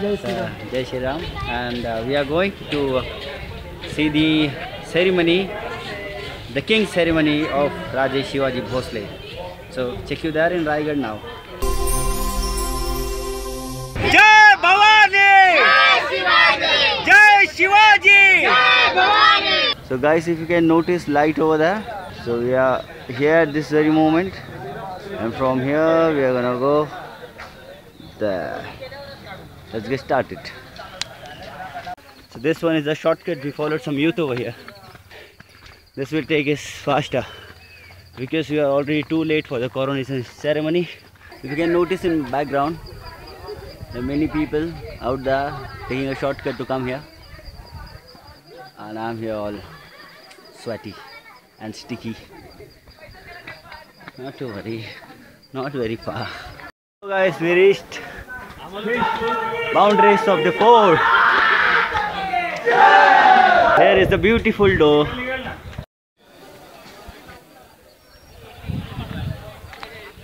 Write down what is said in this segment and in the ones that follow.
Jai Shri Ram. And we are going to see the ceremony, the king ceremony of Raja Shivaji Bhosle. So check you there in Raigad now. Jai Bhavani! Jai Shivaji! Jai Shivaji! Jai Bhavani! So guys, if you can notice light over there. So we are here at this very moment, and from here we are gonna go there. Let's get started. So this one is a shortcut. We followed some youth over here. This will take us faster because we are already too late for the coronation ceremony. If you can notice in background, there are many people out there taking a shortcut to come here, and I'm here all sweaty and sticky. Not to worry, not very far. So guys, we reached boundaries of the fort. There is the beautiful door.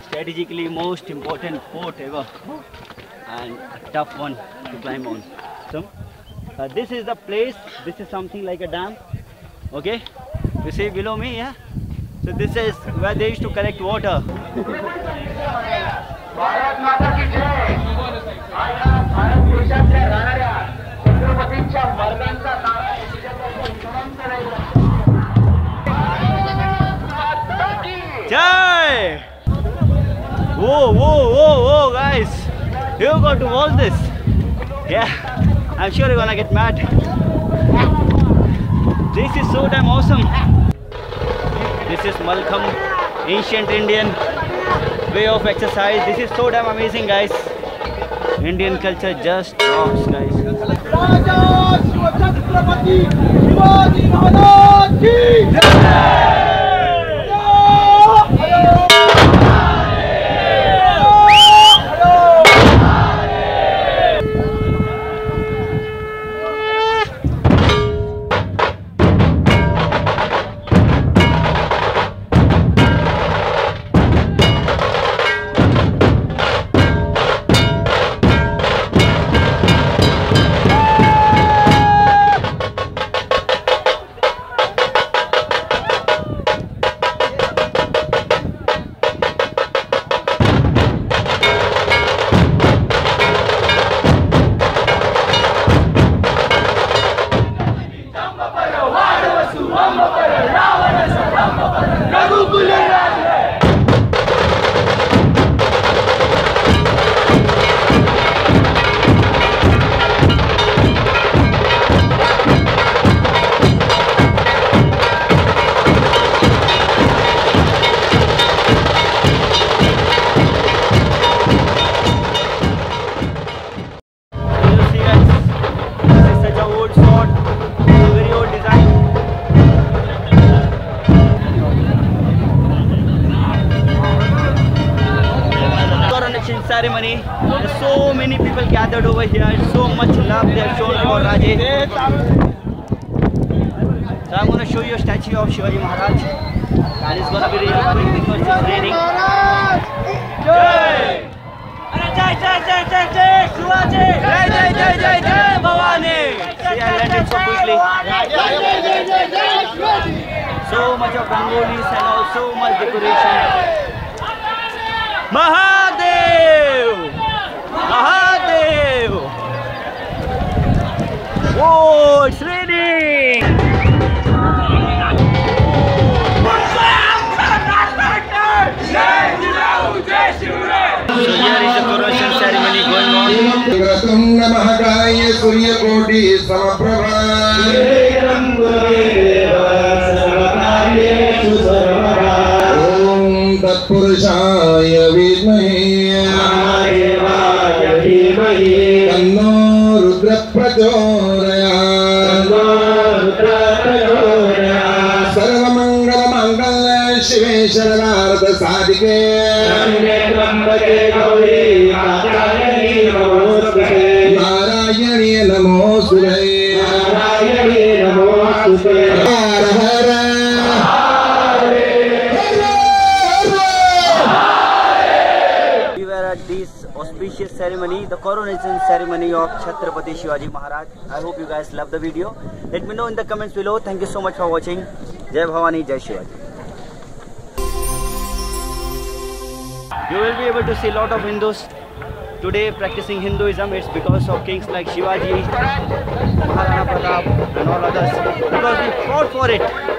Strategically most important fort ever, and a tough one to climb on. So this is the place. This is something like a dam. Okay, you see below me, yeah. So this is where they used to collect water. Jai! Whoa, whoa, whoa, whoa, guys! You got to watch this. Yeah, I'm sure you're gonna get mad. This is so damn awesome. This is malkham, ancient Indian way of exercise. This is so damn amazing, guys. Indian culture just drops, guys. Raja Chhatrapati Shivaji Maharaj ki jai! Ceremony. There's so many people gathered over here. It's so much love they have shown for Raja. So I'm gonna show you a statue of Shivaji Maharaj, and it's gonna be really quick because it's raining. Jai! Jai! Jai! Jai! Jai! Jai! Shivaji! Jai! Jai! Jai! Jai! Jai! Bhavani! See, I learned it so quickly. So much of rangolis and also so much decoration. Mahadev! Mahadev! Whoa, it's raining! So here is the coronation ceremony going on. Om Tat Purushaya साधिके त्र्यम्बके गौरी नारायणी नमोस्तुते हर हर Hare Hare. at this auspicious ceremony, the coronation ceremony of Chhatrapati Shivaji Maharaj. I hope you guys love the video. Let me know in the comments below. Thank you so much for watching. Jai Bhavani, Jai Shivaji. You will be able to see a lot of Hindus today practicing Hinduism. It's because of kings like Shivaji, Maharana Pratap and all others, because we fought for it.